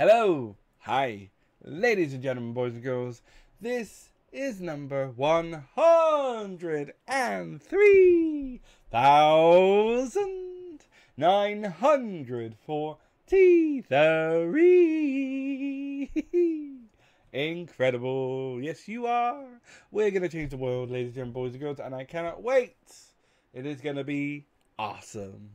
Hello, hi, ladies and gentlemen, boys and girls, this is number 103,943. Incredible, yes you are. We're going to change the world, ladies and gentlemen, boys and girls, and I cannot wait. It is going to be awesome.